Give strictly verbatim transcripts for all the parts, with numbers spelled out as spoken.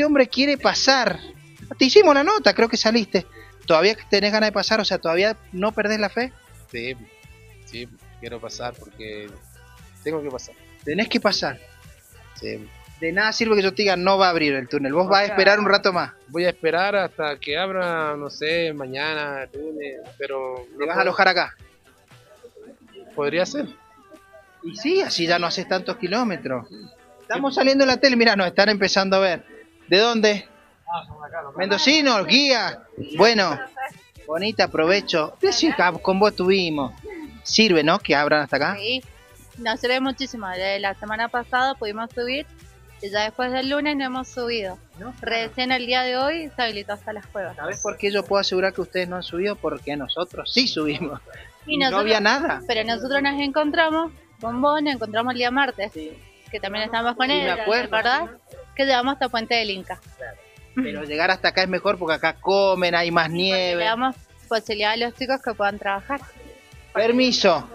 este hombre quiere pasar. Te hicimos la nota, creo que saliste. ¿Todavía tenés ganas de pasar? O sea, ¿todavía no perdés la fe? Sí, sí, quiero pasar porque tengo que pasar. Tenés que pasar. Sí. De nada sirve que yo te diga no va a abrir el túnel. Vos o vas sea, a esperar un rato más. Voy a esperar hasta que abra, no sé, mañana, lunes, pero... ¿Te vas a alojar acá? Podría ser. Y sí, así ya no haces tantos kilómetros. Estamos saliendo en la tele, mirá, nos están empezando a ver. ¿De dónde? Ah, somos acá, ¿no? Mendocinos, guía. Bueno, bonita, aprovecho. Sí, con vos tuvimos. Sirve, ¿no? Que abran hasta acá. Sí, nos sirve muchísimo. La semana pasada pudimos subir. Y ya después del lunes no hemos subido. ¿No? Recién el día de hoy se habilitó hasta Las Cuevas. ¿Sabes por qué yo puedo asegurar que ustedes no han subido? Porque nosotros sí subimos. Y nosotros, no había nada. Pero nosotros nos encontramos con vos, nos encontramos el día martes. Sí. Que también estábamos con él, ¿verdad? Sí. Que llegamos hasta Puente del Inca. Claro. Pero llegar hasta acá es mejor porque acá comen, hay más nieve. Porque le damos posibilidad a los chicos que puedan trabajar. Permiso.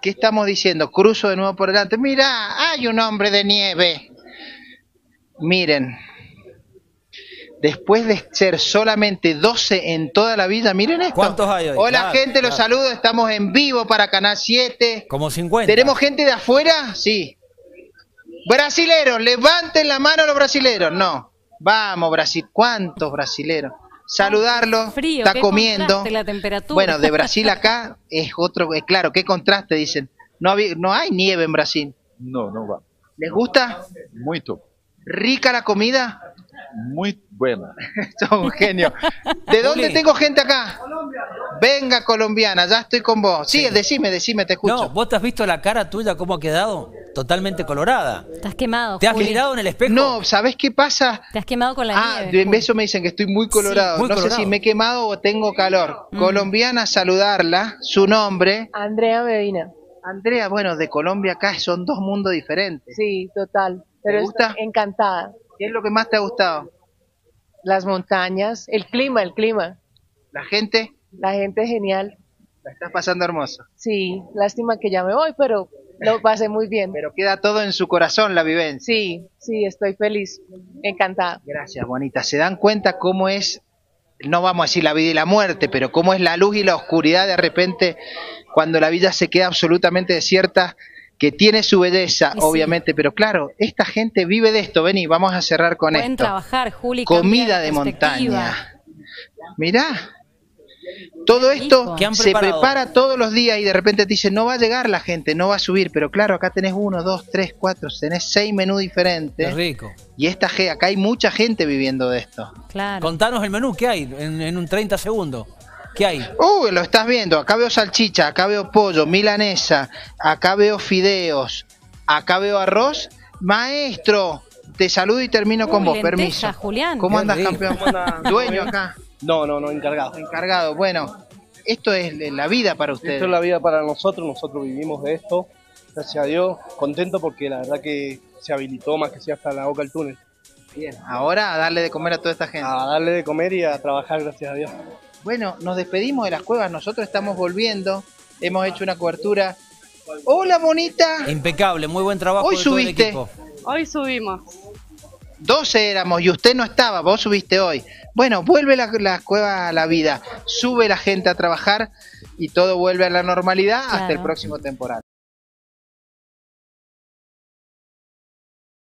¿Qué estamos diciendo? Cruzo de nuevo por delante. Mirá, hay un hombre de nieve. Miren, después de ser solamente doce en toda la vida, miren esto. ¿Cuántos hay hoy? Hola, claro, gente, claro. Los saludo, estamos en vivo para Canal siete. Como cincuenta. ¿Tenemos gente de afuera? Sí. Brasileros, levanten la mano a los brasileros. No, vamos Brasil, ¿cuántos brasileros? Saludarlos, frío, está comiendo. La temperatura. Bueno, de Brasil acá es otro, es claro, qué contraste, dicen. No, había, no hay nieve en Brasil. No, no va. ¿Les gusta? Muy top. ¿Rica la comida? Muy buena. Son un genio. ¿De dónde tengo gente acá? Colombia. Venga, colombiana, ya estoy con vos. Sí, sí, decime, decime, te escucho. No, ¿vos te has visto la cara tuya cómo ha quedado? Totalmente colorada. Estás quemado. ¿Te has Juli. mirado en el espejo? No, ¿sabés qué pasa? Te has quemado con la ah, nieve. Ah, en beso me dicen que estoy muy colorado. Sí, muy no colorado. Sé si me he quemado o tengo calor. Mm. Colombiana, saludarla. Su nombre. Andrea Bedina. Andrea, bueno, de Colombia acá son dos mundos diferentes. Sí, total. Pero ¿Te gusta? Encantada. ¿Qué es lo que más te ha gustado? Las montañas, el clima, el clima. ¿La gente? La gente es genial. ¿La estás pasando hermosa? Sí, lástima que ya me voy, pero lo pasé muy bien. Pero queda todo en su corazón la vivencia. Sí, sí, estoy feliz, encantada. Gracias, bonita. ¿Se dan cuenta cómo es, no vamos a decir la vida y la muerte, pero cómo es la luz y la oscuridad de repente cuando la vida se queda absolutamente desierta? Que tiene su belleza, sí, obviamente, pero claro, esta gente vive de esto. Vení, vamos a cerrar con Pueden esto. trabajar, Juli. Comida de montaña. Mirá, todo esto se prepara todos los días y de repente te dicen, no va a llegar la gente, no va a subir. Pero claro, acá tenés uno, dos, tres, cuatro, tenés seis menús diferentes. Qué rico. Y esta, acá hay mucha gente viviendo de esto. Claro. Contanos el menú, ¿qué hay en, en un treinta segundos? ¿Qué hay? Uy, uh, lo estás viendo, acá veo salchicha, acá veo pollo, milanesa, acá veo fideos, acá veo arroz. Maestro, te saludo y termino uh, con vos, lenteja, permiso. Julián. ¿Cómo andas, campeón? ¿Cómo andas? ¿Dueño acá? No, no, no, encargado. Encargado, bueno, esto es la vida para ustedes. Esto es la vida para nosotros, nosotros vivimos de esto, gracias a Dios, contento porque la verdad que se habilitó más que sea hasta la boca del túnel. Bien, ahora a darle de comer a toda esta gente. A darle de comer y a trabajar, gracias a Dios. Bueno, nos despedimos de Las Cuevas, nosotros estamos volviendo, hemos hecho una cobertura. Hola, bonita. Impecable, muy buen trabajo. Hoy subiste. Hoy subimos. doce éramos y usted no estaba, vos subiste hoy. Bueno, vuelve la, la cueva a la vida, sube la gente a trabajar y todo vuelve a la normalidad, claro, hasta el próximo temporal.